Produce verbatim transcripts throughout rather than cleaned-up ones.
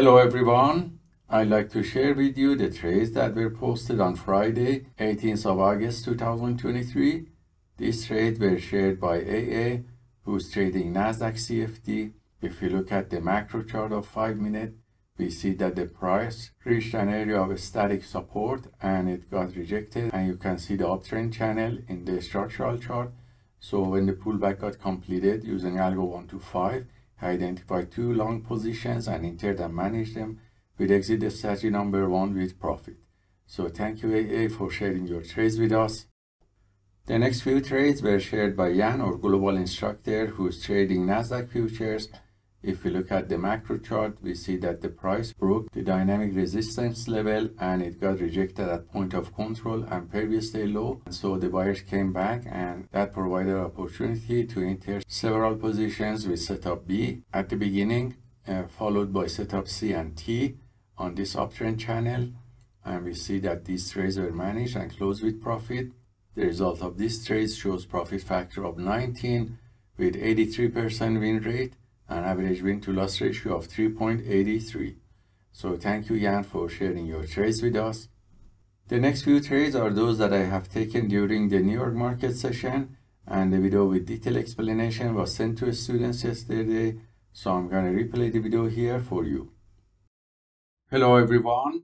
Hello everyone, I'd like to share with you the trades that were posted on Friday, eighteenth of August two thousand twenty-three. These trades were shared by A A, who's trading Nasdaq C F D. If you look at the macro chart of five minute, we see that the price reached an area of static support and it got rejected, and you can see the uptrend channel in the structural chart. So when the pullback got completed using algo one to five, I identified two long positions and entered and managed them with exit strategy number one with profit. So thank you A A for sharing your trades with us. The next few trades were shared by Jan, our global instructor, who's trading Nasdaq futures. If we look at the macro chart, we see that the price broke the dynamic resistance level and it got rejected at point of control and previous day low. So the buyers came back and that provided opportunity to enter several positions with setup B at the beginning, uh, followed by setup C and T on this uptrend channel. And we see that these trades were managed and closed with profit. The result of these trades shows profit factor of nineteen with eighty-three percent win rate and average win to loss ratio of three point eight three. So thank you Jan for sharing your trades with us. The next few trades are those that I have taken during the New York market session, and the video with detailed explanation was sent to students yesterday, so I'm going to replay the video here for you. Hello everyone.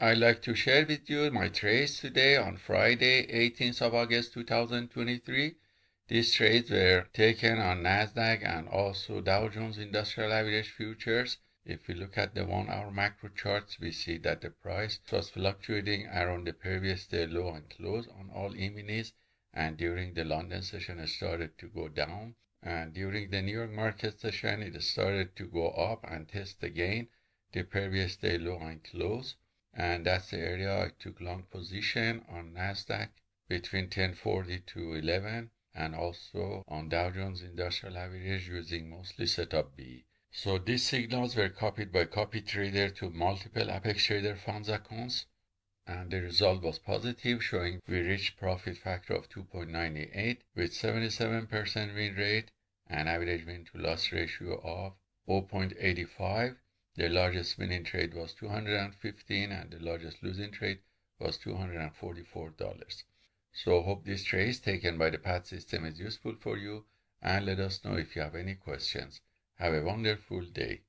I'd like to share with you my trades today on Friday, eighteenth of August two thousand twenty-three. These trades were taken on Nasdaq and also Dow Jones Industrial Average futures. If we look at the one hour macro charts, we see that the price was fluctuating around the previous day low and close on all E minis, and during the London session it started to go down, and during the New York market session it started to go up and test again the previous day low and close. And that's the area I took long position on Nasdaq between ten forty to eleven, and also on Dow Jones Industrial Average using mostly setup B. So these signals were copied by copy trader to multiple Apex Trader Funds accounts, and the result was positive, showing we reached profit factor of two point nine eight with seventy-seven percent win rate and average win to loss ratio of zero point eight five. The largest winning trade was two hundred fifteen dollars and the largest losing trade was two hundred forty-four dollars. So hope this trade taken by the P A A T system is useful for you, and let us know if you have any questions. Have a wonderful day.